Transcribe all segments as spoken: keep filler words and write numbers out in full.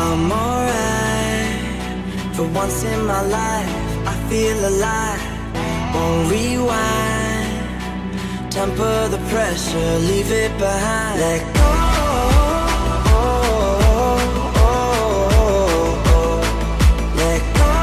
I'm alright. For once in my life, I feel alive. Won't rewind. Temper the pressure, leave it behind. Let go. Let go. Let go.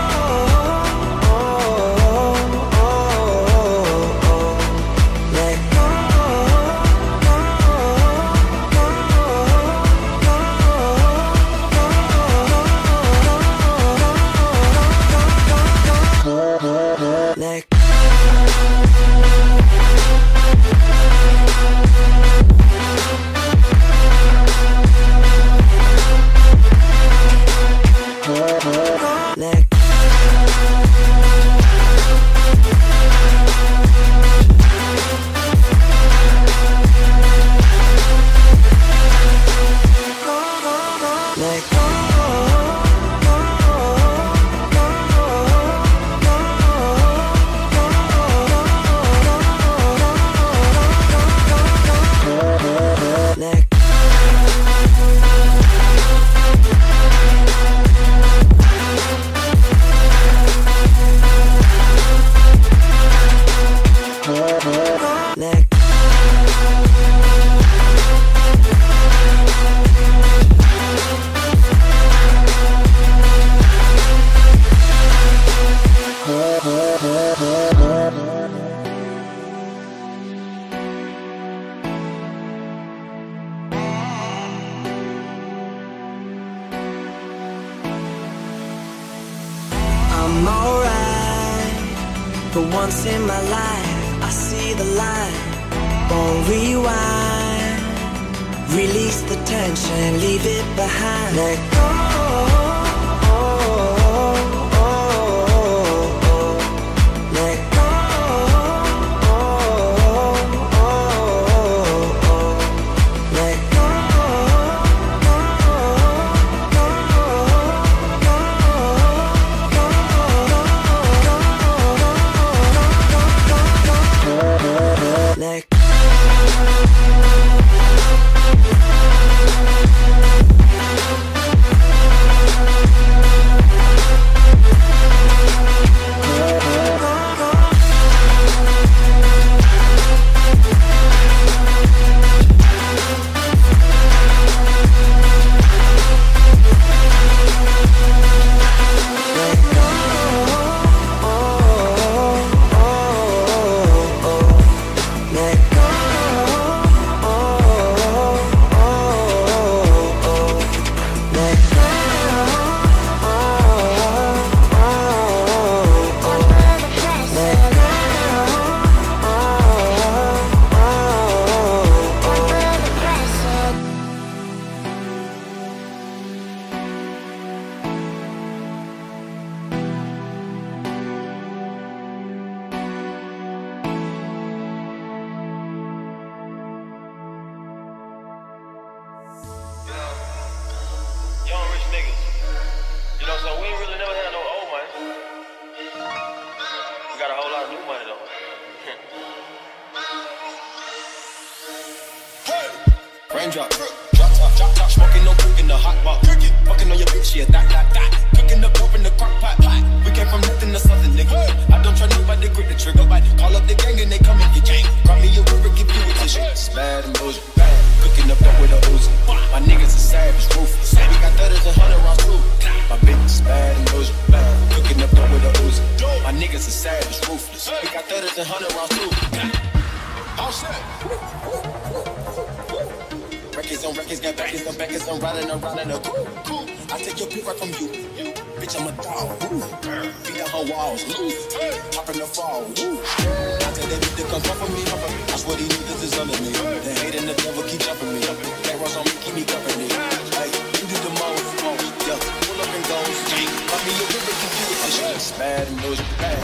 I'm alright. For once in my life, I see the light. Won't rewind. Release the tension, leave it behind. Let go. Let go. Let go. Go. Go. Go. Go. Go. Go. Go. Go. Go. Let go. Drop, drop top, drop top, smoking no cook in the hot box. Fucking on your bitch, yeah, that, that, that. Cooking the poop in the crock pot. We came from nothing to something, nigga. I don't try nobody, grip the trigger. Call up the gang and they come in your gang. Call me a river, give you a tissue. It's bad and bullshit, bad. Cooking up dope with a Uzi. My niggas are savage, ruthless. We got thudders and hundred rounds too. My bitch is bad and bullshit, bad. Cooking up dope with a Uzi. My niggas are savage, ruthless. We got thudders and hundred rounds too. All set. Records on records, got backers on backers, I'm riding around in a cool, cool. I take your pick right from you, you. Bitch, I'm a dog, woo. Beat up her walls, loose, popping the fall, woo. I tell that bitch to come cover me, cover me. I swear these niggas is under me. The hate and the devil keep jumping me. That rush on me, keep me company. Hey, you do the most, yeah. Pull up and go, gang. Let me a river, keep you with this shit. It's bad and those bad.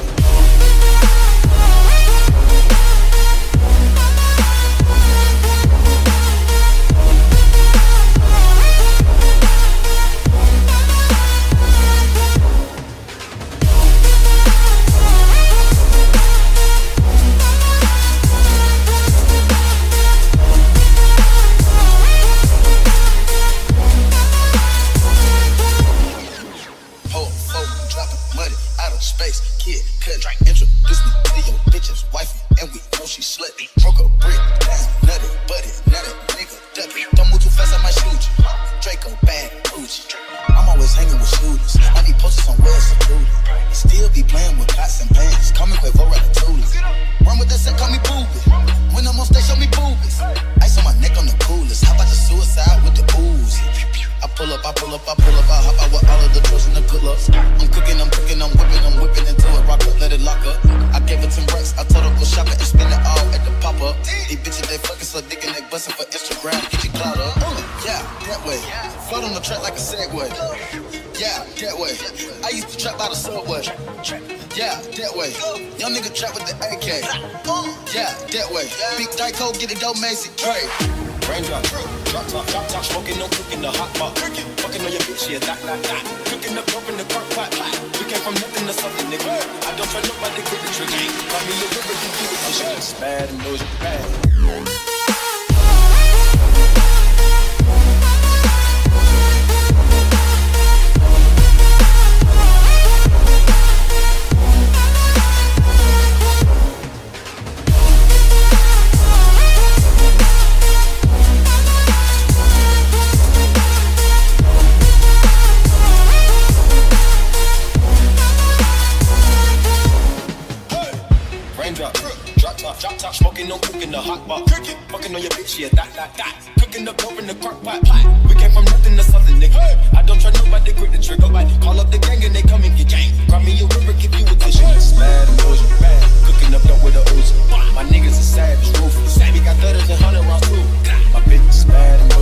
Get it dope, Macy. Hey, raindrop, drop top, drop top, smoking no cook in the hot pot. Fucking on your bitch, yeah, that, that, that. Cooking up dope in the crock pot. We came from nothing to something, nigga. I don't try nobody grip the trigger. Call me a river, you do it, shit. It's bad and those are bad. Yeah, that, that, that. Cooking up dope in the crock pot. We came from nothing to something, nigga. I don't try nobody, grip the trigger. Call up the gang and they come and get gang. Grab me a river, give you a tissue. It's bad and bullshit, bad. Cooking up dope with a Uzi. My niggas are savage, ruthless. We got thudders and hundred rounds too. My bitch is bad and bullshit.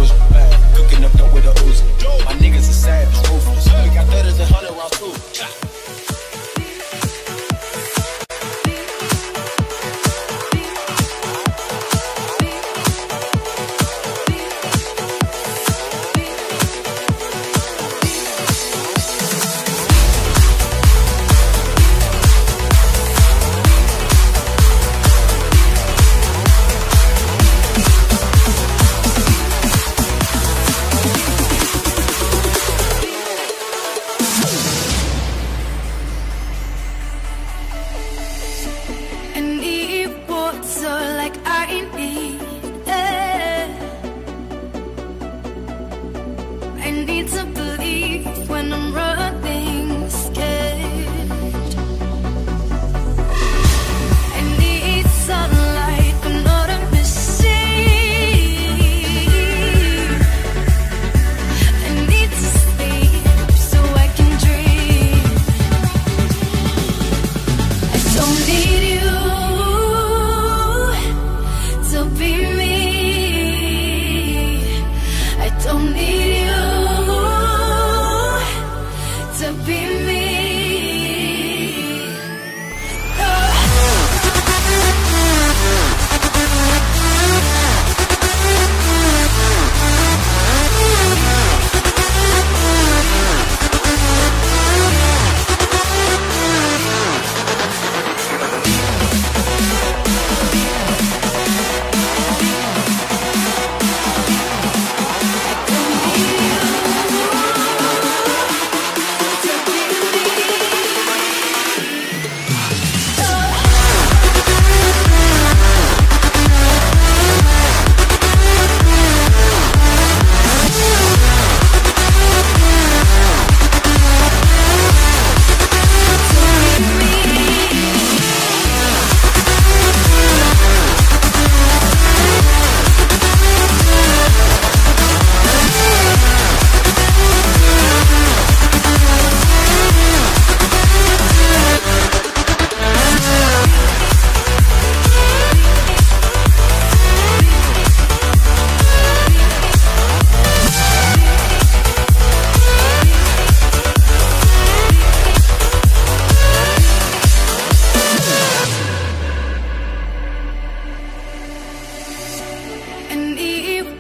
need to believe when I'm running scared. I need sunlight, but not a machine. I need to sleep so I can dream. I don't need you to be me. I don't need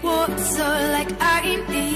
water like I need.